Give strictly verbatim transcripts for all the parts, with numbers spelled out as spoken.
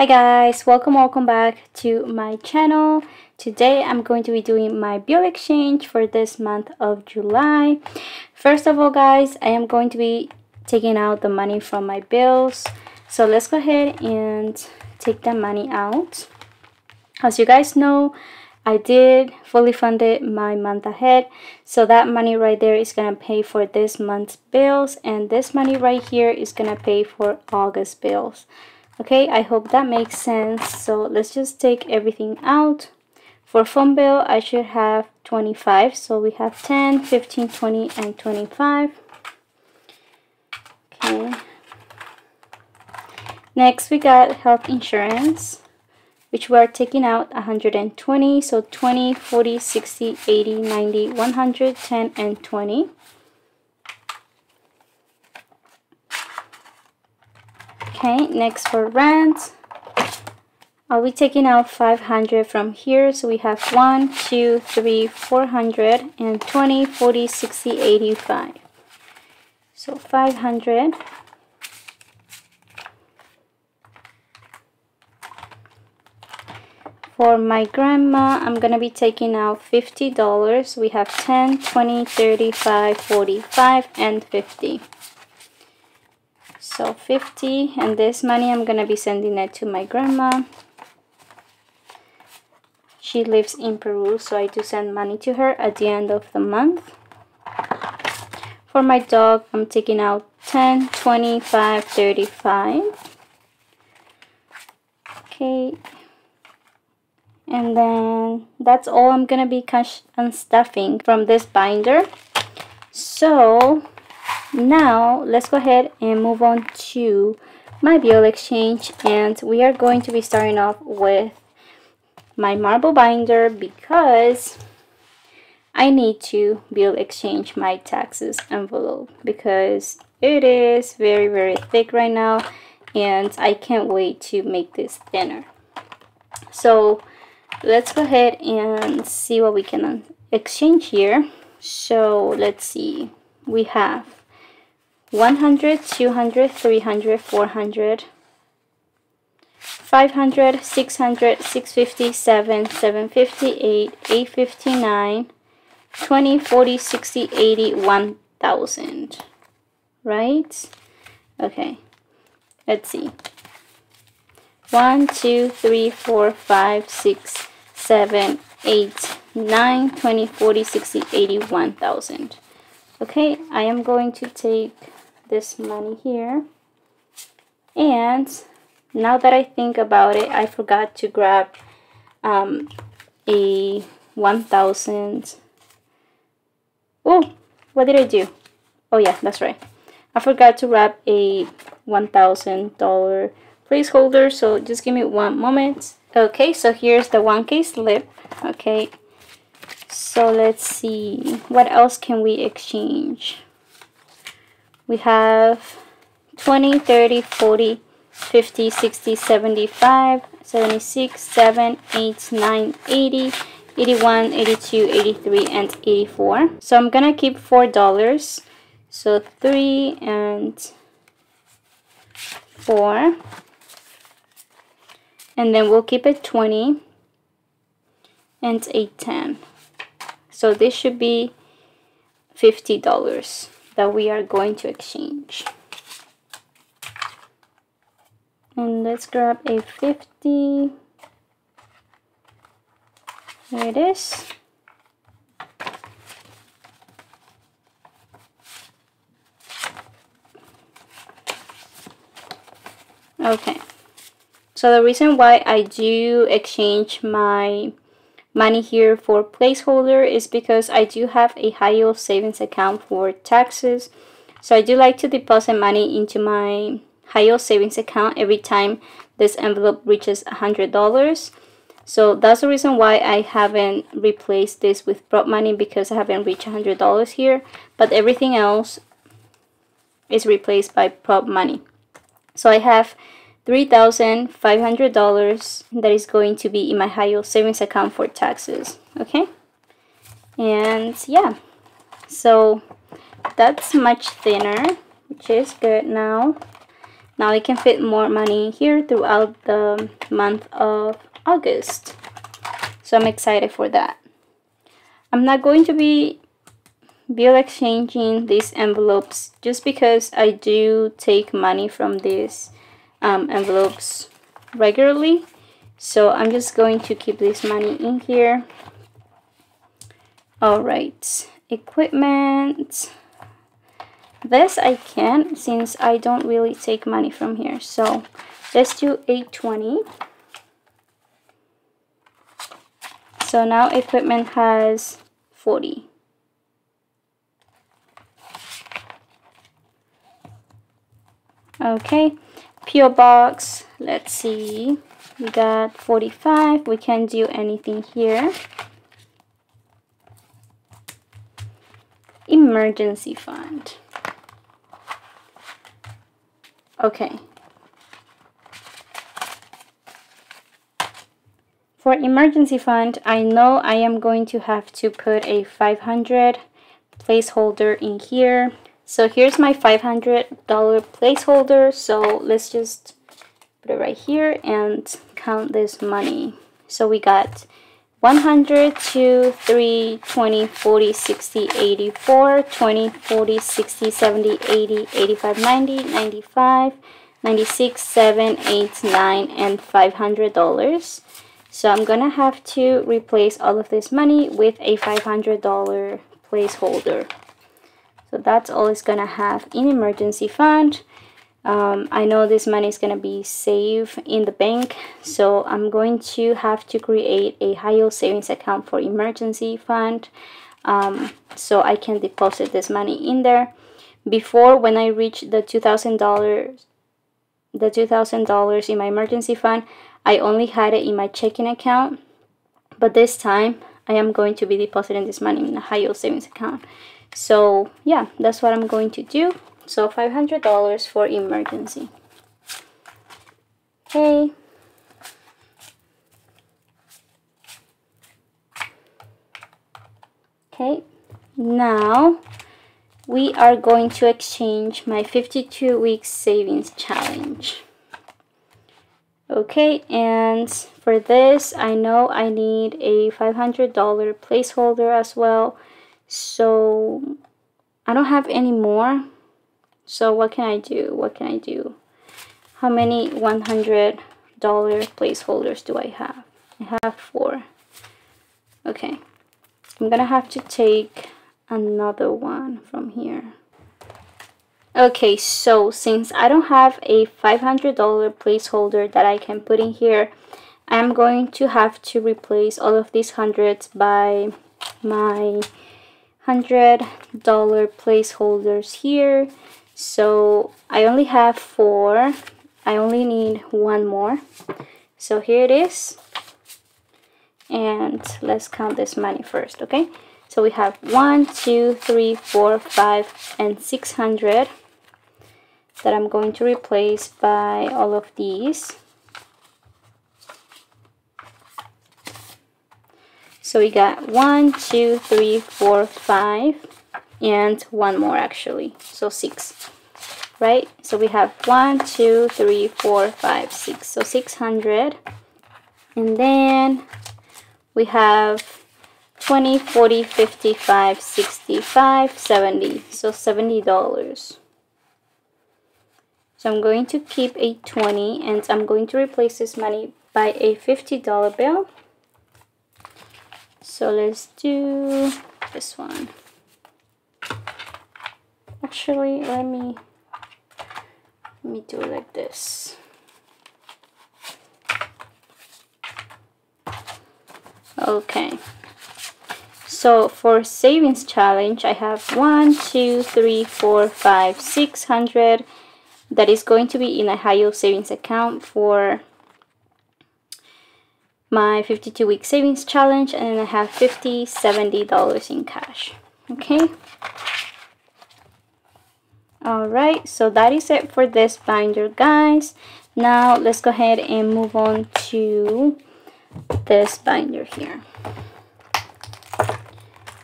Hi guys, welcome welcome back to my channel. Today I'm going to be doing my bill exchange for this month of July. First of all guys, I am going to be taking out the money from my bills. So let's go ahead and take the money out. As you guys know, I did fully funded my month ahead, so that money right there is gonna pay for this month's bills, and this money right here is gonna pay for August bills. Okay, I hope that makes sense. So let's just take everything out. For phone bill, I should have twenty-five. So we have ten, fifteen, twenty, and twenty-five. Okay. Next, we got health insurance, which we are taking out one hundred twenty. So twenty, forty, sixty, eighty, ninety, one hundred, ten, and twenty. Okay, next for rent, I'll be taking out five hundred from here. So we have one, two, three, four hundred, and twenty, forty, sixty, eighty, five. So five hundred. For my grandma, I'm going to be taking out fifty dollars. We have ten, twenty, thirty-five, forty-five, and fifty. So fifty, and this money I'm gonna be sending it to my grandma. She lives in Peru, so I do send money to her at the end of the month. For my dog, I'm taking out ten, twenty-five, thirty-five. Okay, and then that's all I'm gonna be cash unstuffing from this binder. So now let's go ahead and move on to my bill exchange, and we are going to be starting off with my marble binder because I need to bill exchange my taxes envelope because it is very very thick right now, and I can't wait to make this thinner. So let's go ahead and see what we can exchange here. So let's see, we have one hundred, two hundred, three hundred, four hundred, five hundred, six hundred, six fifty, seven, seven fifty, eight, eight fifty-nine, twenty, forty, sixty, eighty, one thousand, right? Okay, let's see. one, two, three, four, five, six, seven, eight, nine, twenty, forty, sixty, eighty, one thousand. Okay, I am going to take this money here, and now that I think about it, I forgot to grab um, a one thousand. Oh, what did I do? Oh yeah, that's right, I forgot to grab a one thousand dollar placeholder, so just give me one moment. Okay, so here's the one K slip. Okay, so let's see what else can we exchange. We have twenty, thirty, forty, fifty, sixty, seventy-five, seventy-six, seven, eight, nine, eighty, eighty-one, eighty-two, eighty-three, and eighty-four. So I'm gonna keep four dollars. So three and four, and then we'll keep it twenty and eight, ten. So this should be fifty dollars that we are going to exchange. And let's grab a fifty. Here it is. Okay, so the reason why I do exchange my money here for placeholder is because I do have a high yield savings account for taxes. So I do like to deposit money into my high yield savings account every time this envelope reaches one hundred dollars. So that's the reason why I haven't replaced this with prop money, because I haven't reached one hundred dollars here, but everything else is replaced by prop money. So I have three thousand five hundred dollars that is going to be in my high yield savings account for taxes. Okay, and yeah, so that's much thinner, which is good. Now Now we can fit more money in here throughout the month of August. So I'm excited for that. I'm not going to be bill exchanging these envelopes just because I do take money from these um, envelopes regularly. So I'm just going to keep this money in here. All right, equipment. This I can, since I don't really take money from here. So let's do eight twenty. So now equipment has forty. Okay, P O box, let's see, we got forty-five. We can't do anything here. Emergency fund. Okay, for emergency fund, I know I am going to have to put a five hundred dollar placeholder in here. So here's my five hundred dollar placeholder. So let's just put it right here and count this money. So we got one hundred, two, three, twenty, forty, sixty, eighty-four, twenty, forty, sixty, seventy, eighty, eighty-five, ninety, ninety-five, ninety-six, seven, eight, nine, and five hundred dollars. So I'm gonna have to replace all of this money with a five hundred dollar placeholder. So that's all it's gonna have in emergency fund. Um, I know this money is gonna be saved in the bank, so I'm going to have to create a high yield savings account for emergency fund, um, so I can deposit this money in there. Before, when I reach the two thousand dollars, the two thousand dollars in my emergency fund, I only had it in my checking account, but this time I am going to be depositing this money in a high yield savings account. So yeah, that's what I'm going to do. So five hundred dollars for emergency. Okay. Okay, now we are going to exchange my fifty-two week savings challenge. Okay, and for this, I know I need a five hundred dollar placeholder as well. So I don't have any more. So what can I do? What can I do? How many one hundred dollar placeholders do I have? I have four. Okay, I'm gonna have to take another one from here. Okay, so since I don't have a five hundred dollar placeholder that I can put in here, I'm going to have to replace all of these hundreds by my one hundred dollar placeholders here. So I only have four. I only need one more. So here it is. And let's count this money first, okay? So we have one, two, three, four, five, and six hundred that I'm going to replace by all of these. So we got one, two, three, four, five, and one more actually. So six, right? So we have one, two, three, four, five, six. So six hundred, and then we have twenty, forty, fifty-five, sixty-five, seventy. So seventy dollars. So I'm going to keep a twenty and I'm going to replace this money by a fifty dollar bill. So let's do this one. Actually, let me let me do it like this. Okay. So for savings challenge, I have one, two, three, four, five, six hundred. That is going to be in a high yield savings account for my fifty-two week savings challenge, and then I have fifty, seventy dollars in cash. Okay. All right. So that is it for this binder, guys. Now let's go ahead and move on to this binder here.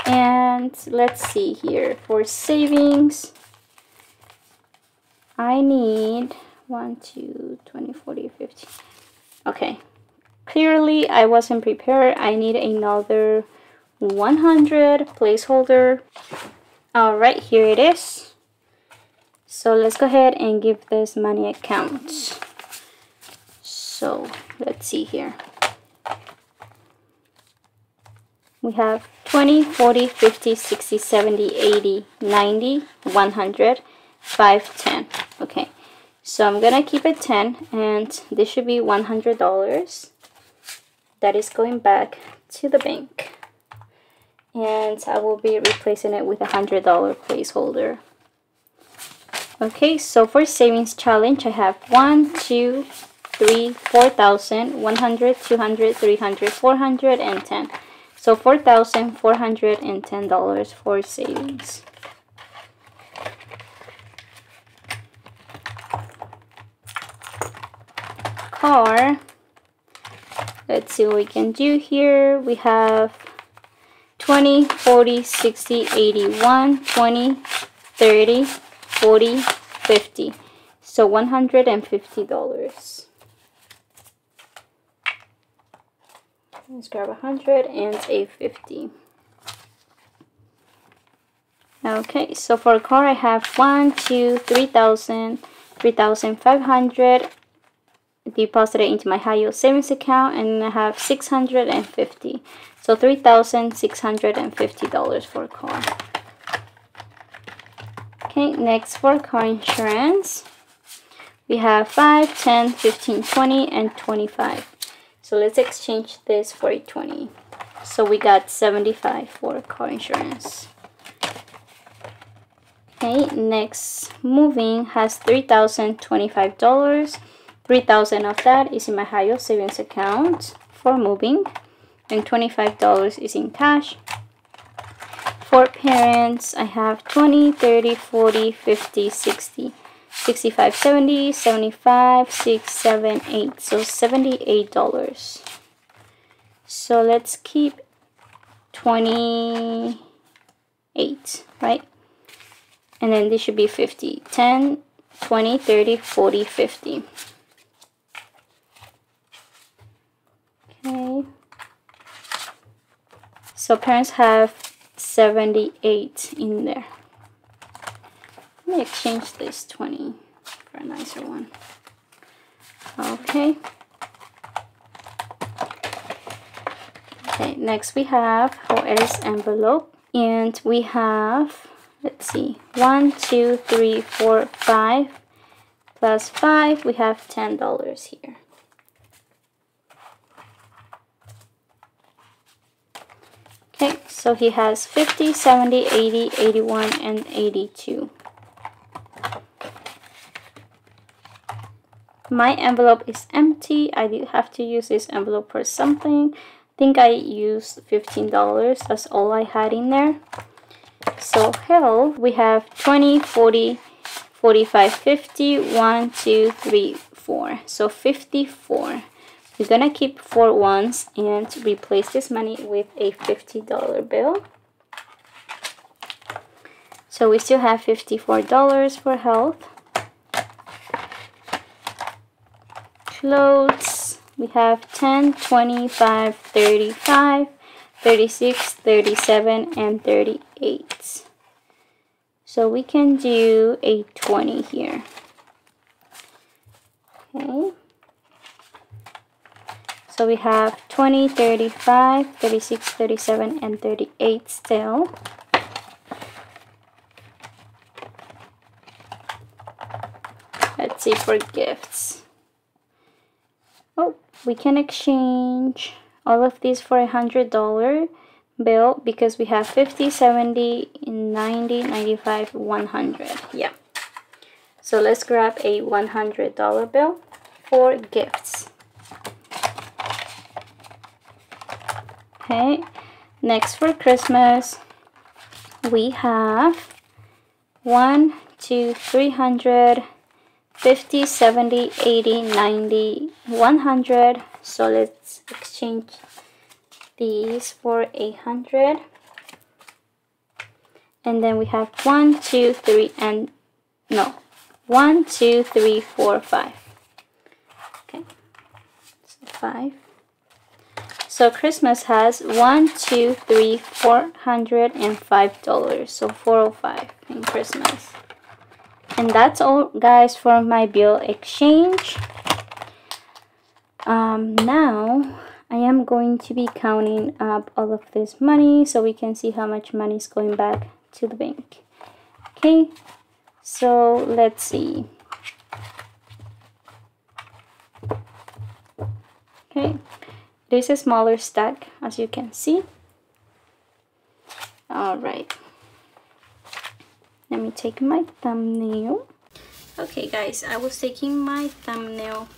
And let's see here, for savings I need one, two, twenty, forty, fifty. Okay, clearly I wasn't prepared. I need another one hundred placeholder. All right, here it is. So let's go ahead and give this money a count. So let's see here. We have twenty, forty, fifty, sixty, seventy, eighty, ninety, one hundred, five, ten. Okay, so I'm gonna keep it ten, and this should be one hundred dollars that is going back to the bank, and I will be replacing it with a one hundred dollar placeholder. Okay, so for savings challenge, I have one, two, three, four thousand, one hundred, two hundred, three hundred, four hundred, and ten. So four thousand four hundred ten dollars for savings. Car. Let's see what we can do here. We have twenty, forty, sixty, eighty-one, twenty, thirty, forty, fifty. So one hundred fifty dollars. Let's grab a hundred and a fifty. Okay, so for a car I have one, two, three thousand, three thousand five hundred deposited into my high yield savings account, and I have six hundred and fifty. So three thousand six hundred and fifty dollars for a car. Okay, next for car insurance, we have five, ten, fifteen, twenty, and twenty-five. So let's exchange this for a twenty. So we got seventy-five for car insurance. Okay, next moving has three thousand twenty-five dollars. three thousand of that is in my high yield savings account for moving, and twenty-five dollars is in cash. For parents, I have twenty, thirty, forty, fifty, sixty. sixty-five, seventy, seventy-five, six, seven, eight. So seventy-eight dollars. So let's keep twenty-eight, right? And then this should be fifty. ten, twenty, thirty, forty, fifty. Okay. So parents have seventy-eight in there. Let me exchange this twenty for a nicer one. Okay. Okay, next we have O S envelope. And we have, let's see, one, two, three, four, five. Plus five, we have ten dollars here. Okay, so he has fifty, seventy, eighty, eighty-one, and eighty-two. My envelope is empty. I did have to use this envelope for something. I think I used fifteen dollars. That's all I had in there. So hell, we have twenty, forty, forty-five, fifty, one, two, three, four. So fifty-four. We're gonna keep four ones and replace this money with a fifty dollar bill. So we still have fifty-four dollars for health. Clothes, we have ten, twenty-five, thirty-five, thirty-six, thirty-seven, and thirty-eight. So we can do a twenty here. Okay. So we have twenty, thirty-five, thirty-six, thirty-seven, and thirty-eight still. Let's see for gifts. Oh, we can exchange all of these for a hundred dollar bill because we have fifty, seventy, ninety, ninety-five, one hundred. Yeah. So let's grab a one hundred dollar bill for gifts. Okay. Next for Christmas, we have one, two, three hundred. fifty, seventy, eighty, ninety, one hundred. So let's exchange these for a hundred. And then we have one, two, three, and no, One, two, three, four, five. Okay, so five. So Christmas has one, two, three, four hundred and five dollars. So four oh five in Christmas. And that's all, guys, for my bill exchange. Um, now I am going to be counting up all of this money so we can see how much money is going back to the bank. Okay, so let's see. Okay, there's a smaller stack, as you can see. All right, let me take my thumbnail. Okay, guys, I was taking my thumbnail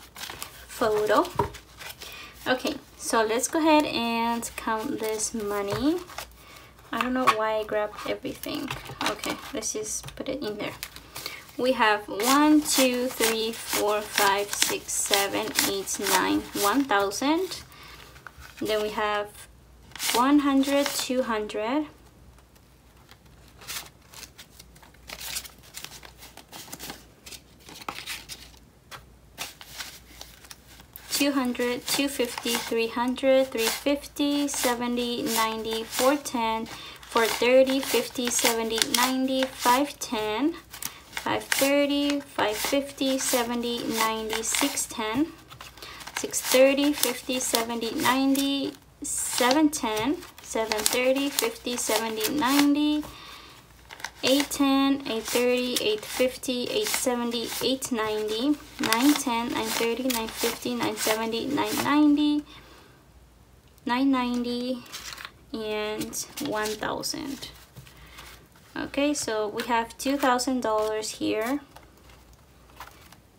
photo. Okay, so let's go ahead and count this money. I don't know why I grabbed everything. Okay, let's just put it in there. We have one, two, three, four, five, six, seven, eight, nine, one thousand. Then we have one hundred, two hundred, two hundred, two fifty, three hundred, three fifty, seventy, ninety, four ten, four thirty, fifty, seventy, ninety, five ten, five thirty, five fifty, seventy, ninety, six ten, six thirty, fifty, seventy, ninety, seven ten, seven thirty, fifty, seventy, ninety, eight ten, eight thirty, eight fifty, eight seventy, eight ninety, nine ten, nine thirty, nine fifty, nine seventy, nine ninety, nine ninety, and one thousand. Okay, so we have two thousand dollars here.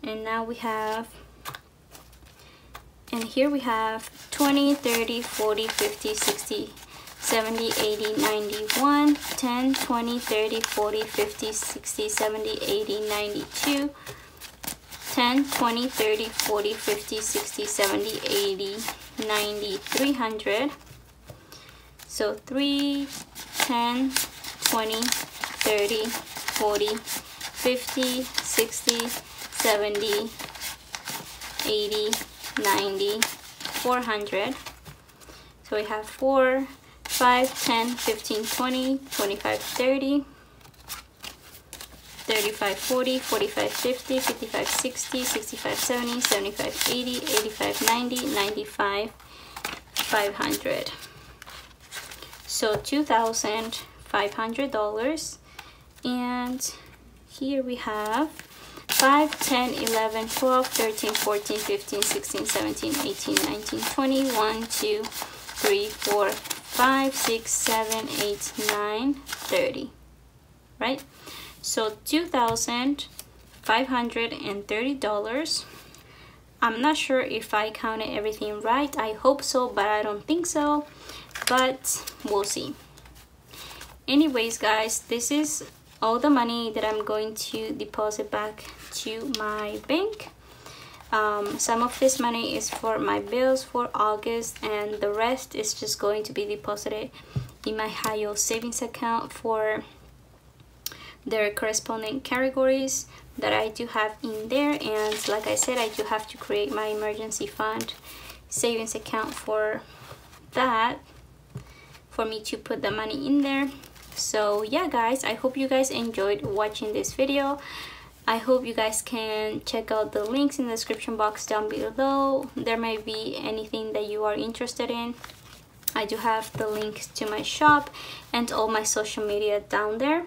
And now we have, and here we have twenty, thirty, forty, fifty, sixty, seventy, eighty, ninety-one, ten, twenty, thirty, forty, fifty, sixty, seventy, eighty, ninety-two, ten, twenty, thirty, forty, fifty, sixty, seventy, eighty, ninety, three hundred. So three, ten, twenty, thirty, forty, fifty, sixty, seventy, eighty, ninety, four hundred. So we have four, five, ten, fifteen, twenty, twenty-five, thirty, thirty-five, forty, forty-five, fifty, fifty-five, sixty, sixty-five, seventy, seventy-five, eighty, eighty-five, ninety, ninety-five, five hundred. So two thousand five hundred dollars. And here we have five, ten, eleven, twelve, thirteen, fourteen, fifteen, sixteen, seventeen, eighteen, nineteen, twenty, one, two, three, four, five, six, seven, eight, nine, thirty. Right? So two thousand five hundred thirty dollars. I'm not sure if I counted everything right. I hope so, but I don't think so. But we'll see. Anyways, guys, this is all the money that I'm going to deposit back to my bank. Um, some of this money is for my bills for August, and the rest is just going to be deposited in my H Y O savings account for their corresponding categories that I do have in there. And like I said, I do have to create my emergency fund savings account for that, for me to put the money in there. So yeah, guys, I hope you guys enjoyed watching this video. I hope you guys can check out the links in the description box down below. There may be anything that you are interested in. I do have the links to my shop and all my social media down there.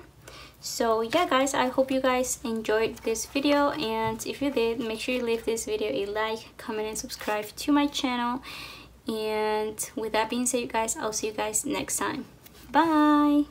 So yeah, guys, I hope you guys enjoyed this video, and if you did, make sure you leave this video a like, comment, and subscribe to my channel. And with that being said, you guys, I'll see you guys next time. Bye!